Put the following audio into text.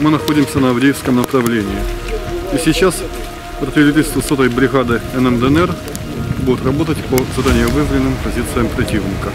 Мы находимся на Авдеевском направлении. И сейчас артиллеристы 100-й бригады НМДНР будут работать по заранее выявленным позициям противника.